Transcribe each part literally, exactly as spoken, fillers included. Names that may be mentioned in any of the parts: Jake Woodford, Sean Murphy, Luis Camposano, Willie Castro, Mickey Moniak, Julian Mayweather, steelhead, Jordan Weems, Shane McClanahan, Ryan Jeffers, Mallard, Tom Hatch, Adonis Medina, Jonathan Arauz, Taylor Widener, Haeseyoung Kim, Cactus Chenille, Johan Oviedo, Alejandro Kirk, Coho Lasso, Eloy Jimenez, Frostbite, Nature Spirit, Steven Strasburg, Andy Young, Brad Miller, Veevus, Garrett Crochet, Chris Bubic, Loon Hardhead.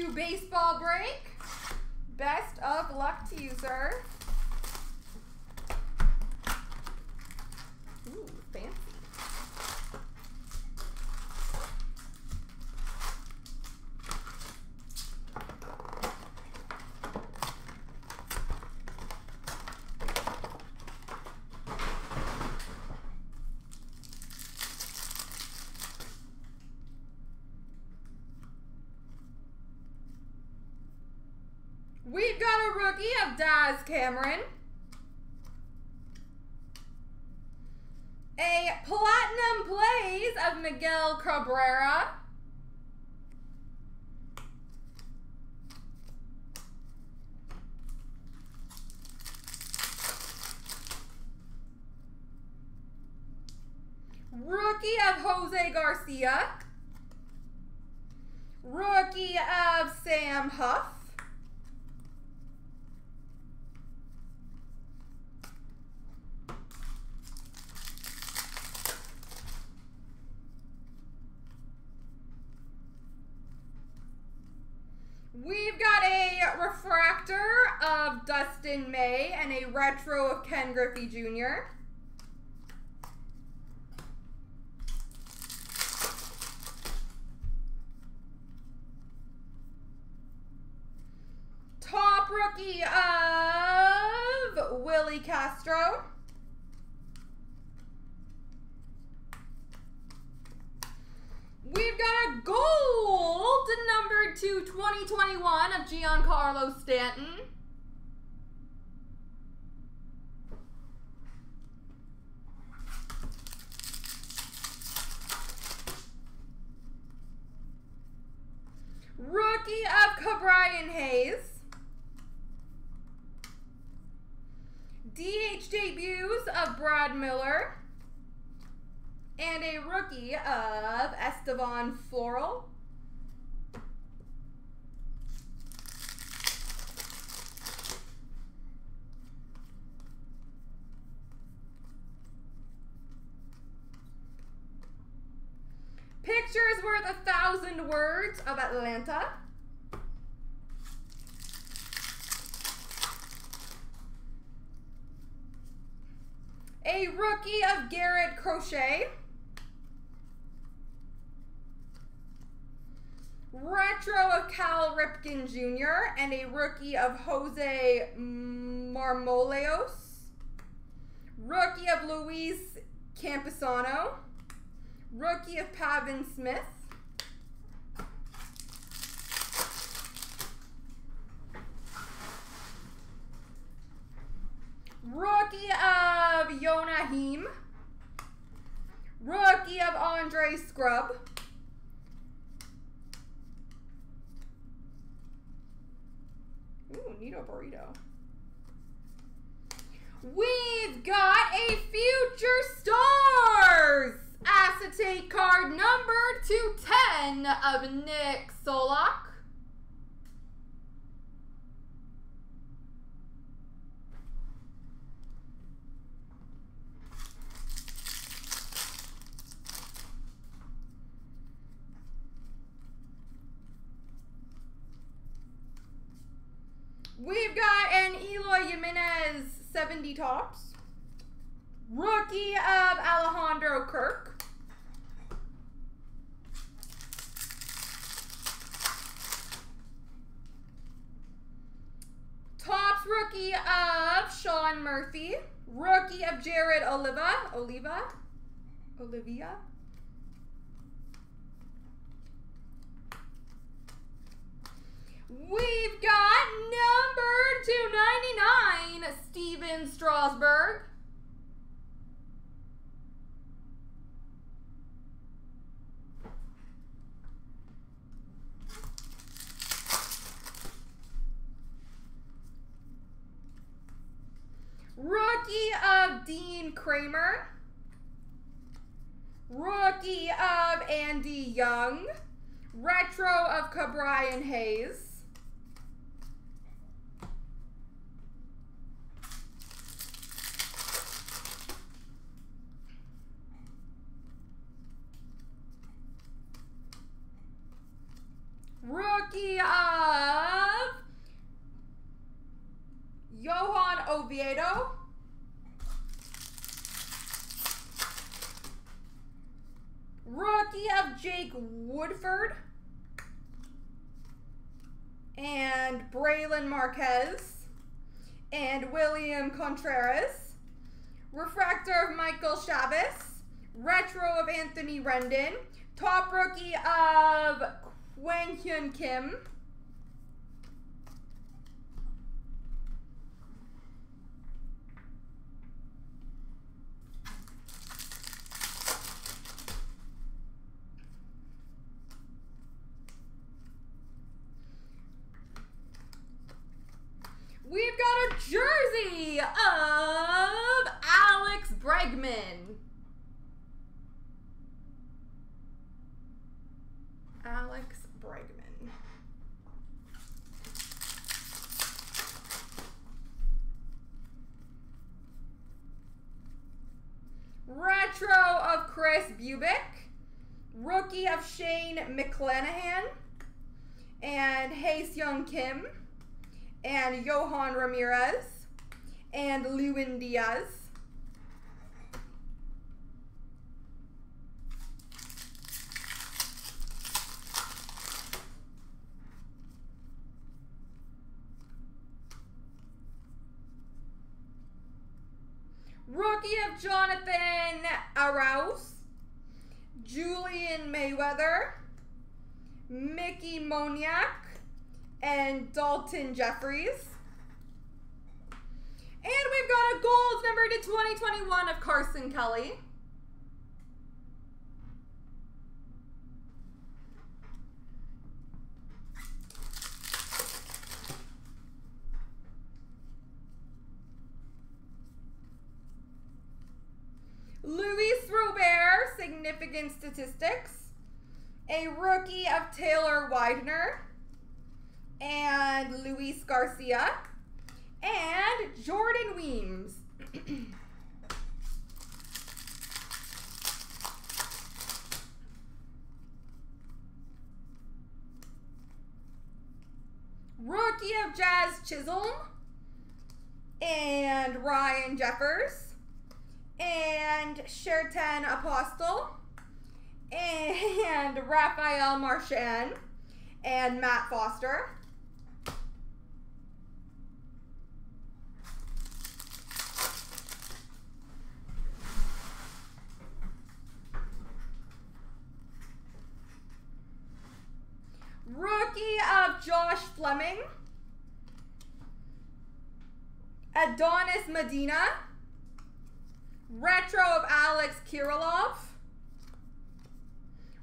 to baseball break. Best of luck to you, sir. Ooh, fancy. We've got a rookie of Daz Cameron. A Platinum Plays of Miguel Cabrera. Rookie of Jose Garcia. Rookie of Sam Huff. We've got a refractor of Dustin May and a retro of Ken Griffey Junior Top rookie of Willie Castro. We've got a gold number to twenty twenty-one of Giancarlo Stanton. Rookie of Ke'Bryan Hayes. D H debuts of Brad Miller. And a rookie of Estevan Floral. Pictures worth a thousand words of Atlanta. A rookie of Garrett Crochet. Retro of Cal Ripken Junior and a rookie of Jose Marmolejos. Rookie of Luis Camposano. Rookie of Pavin Smith. Rookie of Yonah Heem. Rookie of Andre Scrubb. Ooh, Nito Burrito. We've got a Future Stars acetate card number two ten of Nick Solak. We've got an Eloy Jimenez seventy tops. Rookie of Alejandro Kirk. Tops rookie of Sean Murphy. Rookie of Jared Oliva. Oliva. Olivia. We've got number two ninety-nine, Steven Strasburg. Rookie of Dean Kramer. Rookie of Andy Young. Retro of Ke'Bryan Hayes. rookie of Johan Oviedo. Rookie of Jake Woodford. And Braylon Marquez. And William Contreras. Refractor of Michael Chavis. Retro of Anthony Rendon. Top rookie of Kwang Hyun Kim. We've got a jersey of Alex Bregman. Alex Bregman. Retro of Chris Bubic. Rookie of Shane McClanahan. And Haeseyoung Kim. And Johan Ramirez. And Lewin Diaz. Rookie of Jonathan Arauz, Julian Mayweather, Mickey Moniak, and Dalton Jeffries. And we've got a gold number to twenty twenty-one of Carson Kelly. Significant statistics, a rookie of Taylor Widener and Luis Garcia and Jordan Weems. Rookie of Jazz Chisholm and Ryan Jeffers. And Shertan Apostle, and Raphael Marchand, and Matt Foster. Rookie of Josh Fleming, Adonis Medina. Retro of Alex Kirilloff.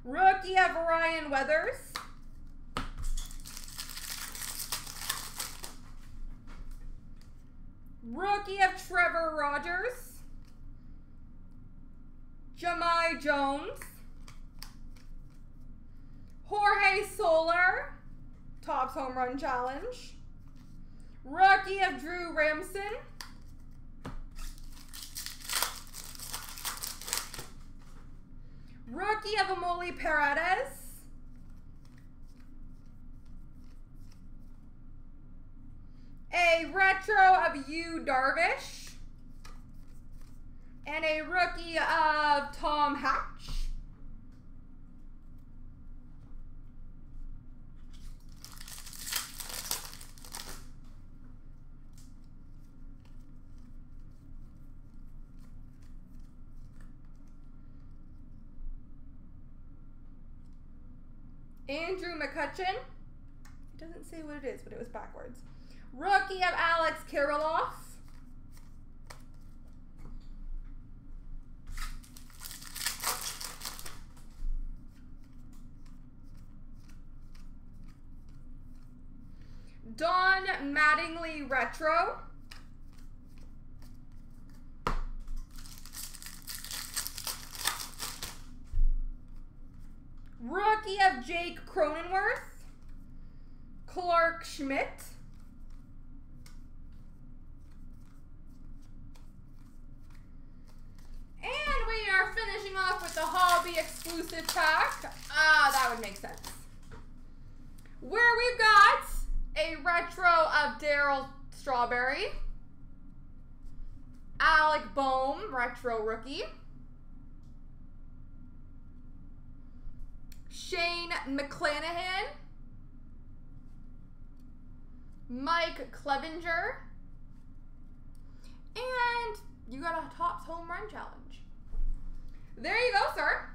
Rookie of Ryan Weathers. Rookie of Trevor Rogers. Jamai Jones. Jorge Soler. Topps Home Run Challenge. Rookie of Drew Ramson. Rookie of Amoly Paredes. A retro of Yu Darvish. And a rookie of Tom Hatch. Andrew McCutcheon. It doesn't say what it is, but it was backwards. Rookie of Alex Kirilloff. Don Mattingly retro. Rookie of Jake Cronenworth, Clark Schmidt, and we are finishing off with the Hobby exclusive pack. Ah, that would make sense. Where have Darryl Strawberry, Alec Bohm, retro rookie, Shane McClanahan, Mike Clevenger, and you got a Topps home run challenge. There you go, sir.